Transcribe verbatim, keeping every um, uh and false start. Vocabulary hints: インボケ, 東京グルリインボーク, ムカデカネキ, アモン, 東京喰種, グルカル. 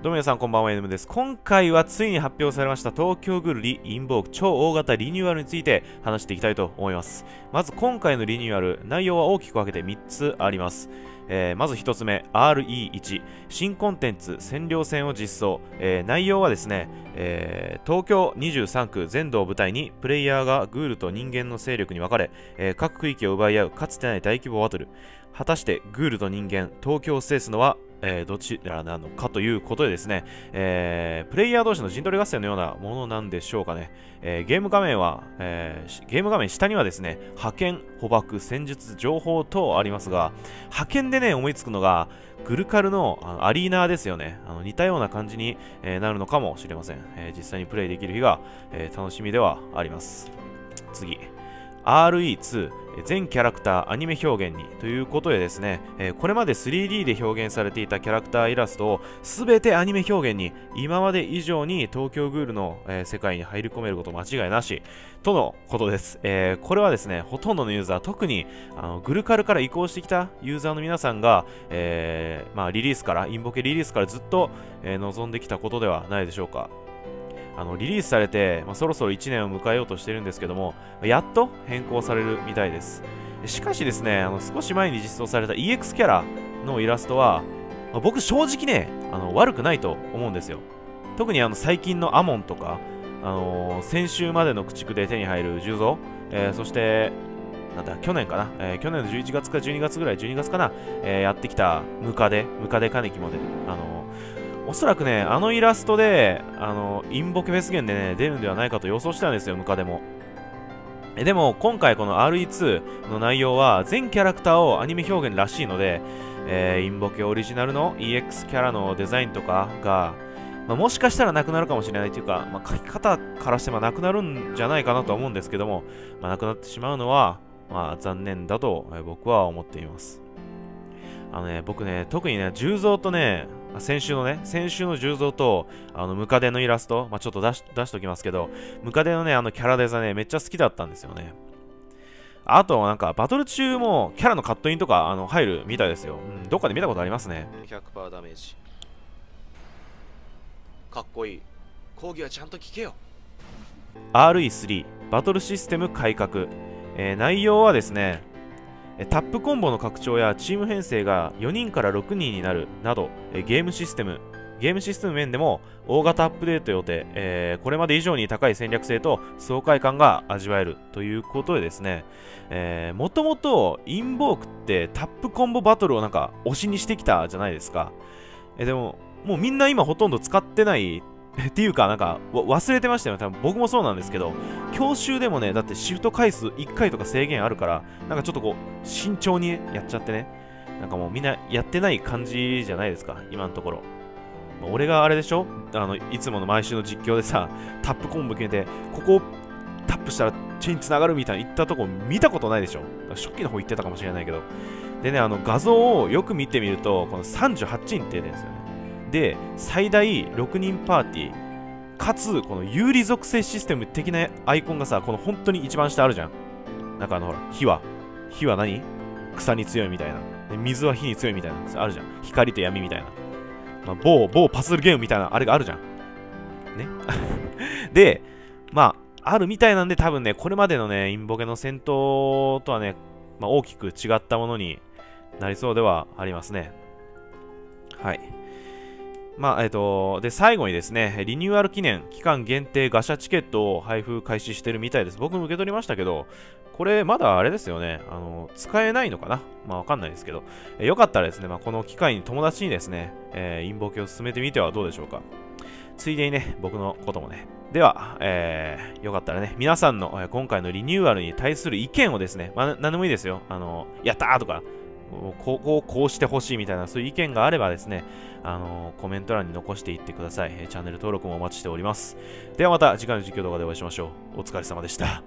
どうも皆さんこんばんは、エヌエム です。今回はついに発表されました東京グルリインボーク超大型リニューアルについて話していきたいと思います。まず今回のリニューアル、内容は大きく分けてみっつあります。えー、まずひとつめ、アールイーワン、新コンテンツ占領戦を実装。えー、内容はですね、えー、東京にじゅうさんく全土を舞台にプレイヤーがグールと人間の勢力に分かれ、えー、各区域を奪い合うかつてない大規模バトル。果たしてグールと人間、東京を制すのはえー、どちらなのかということでですね、えー、プレイヤー同士の陣取り合戦のようなものなんでしょうかね。えー、ゲーム画面は、えー、ゲーム画面下にはですね、覇権、捕獲、戦術、情報等ありますが、覇権でね、思いつくのが、グルカルのアリーナですよね。あの似たような感じになるのかもしれません。えー、実際にプレイできる日が、えー、楽しみではあります。次。アールイーツー、全キャラクターアニメ表現にということでですね、えー、これまで スリーディー で表現されていたキャラクターイラストを全てアニメ表現に、今まで以上に東京グールの、えー、世界に入り込めること間違いなしとのことです。えー、これはですね、ほとんどのユーザー、特にあのグルカルから移行してきたユーザーの皆さんが、えーまあ、リリースからインボケリリースからずっと、えー、望んできたことではないでしょうか。あのリリースされて、まあ、そろそろいちねんを迎えようとしてるんですけども、やっと変更されるみたいです。しかしですね、あの少し前に実装された イーエックス キャラのイラストは、まあ、僕正直ね、あの悪くないと思うんですよ。特にあの最近のアモンとか、あのー、先週までの駆逐で手に入る鋳造、えー、そしてなんだ去年かな、えー、去年のじゅういちがつかじゅうにがつぐらいじゅうにがつかな、えー、やってきたムカデムカデカネキも出る、あのーおそらくね、あのイラストで、あの、インボケフェス源でね、出るんではないかと予想してたんですよ、ムカデも。え、でも、今回この アールイーツー の内容は、全キャラクターをアニメ表現らしいので、えー、インボケオリジナルの イーエックス キャラのデザインとかが、まあ、もしかしたらなくなるかもしれないというか、まあ、書き方からしてもなくなるんじゃないかなとは思うんですけども、まあ、なくなってしまうのは、まあ、残念だと、えー、僕は思っています。あのね、僕ね、特にね、鋳造とね、先週のね、先週の鋳造と、あの、ムカデのイラスト、まあ、ちょっと出し、出しときますけど、ムカデのね、あの、キャラデザね、めっちゃ好きだったんですよね。あと、なんか、バトル中も、キャラのカットインとか、あの、入るみたいですよ。うん、どっかで見たことありますね。ひゃくパーセント ダメージ。かっこいい。講義はちゃんと聞けよ。アールイースリー、バトルシステム改革。えー、内容はですね、タップコンボの拡張やチーム編成がよにんからろくにんになるなど、ゲームシステム、ゲームシステム面でも大型アップデート予定、えー、これまで以上に高い戦略性と爽快感が味わえるということでですね、えー、もともとインボークってタップコンボバトルをなんか推しにしてきたじゃないですか。えー、でも、もうみんな今ほとんど使ってないっていうか、なんか忘れてましたよね。多分僕もそうなんですけど、教習でもね、だってシフト回数いっかいとか制限あるから、なんかちょっとこう慎重にやっちゃってね、なんかもうみんなやってない感じじゃないですか、今のところ。俺があれでしょ、あのいつもの毎週の実況でさ、タップコンボ決めてここをタップしたらチェーンつながるみたいな言ったとこ見たことないでしょ。初期の方言ってたかもしれないけど。でね、あの画像をよく見てみると、このさんじゅうはちにんって出るんですよね。で、最大ろくにんパーティーかつこの有利属性システム的なアイコンがさ、この本当に一番下あるじゃん。なんかあのほら、火は火は何草に強いみたいな、で水は火に強いみたいなあるじゃん、光と闇みたいな、まあ、某某パズルゲームみたいなあれがあるじゃんねで、まああるみたいなんで、多分ね、これまでのねインボケの戦闘とはね、まあ、大きく違ったものになりそうではありますね。はい、まあえっと、で最後にですね、リニューアル記念期間限定ガシャチケットを配布開始してるみたいです。僕も受け取りましたけど、これまだあれですよね、あの使えないのかな、まあわかんないですけど、えよかったらですね、まあ、この機会に友達にですね、えー、インボケを進めてみてはどうでしょうか。ついでにね、僕のこともね。では、えー、よかったらね、皆さんの今回のリニューアルに対する意見をですね、まあ、何でもいいですよ、あのやったーとかここをこうしてほしいみたいな、そういう意見があればですね、あのー、コメント欄に残していってください。チャンネル登録もお待ちしております。ではまた次回の実況動画でお会いしましょう。お疲れ様でした。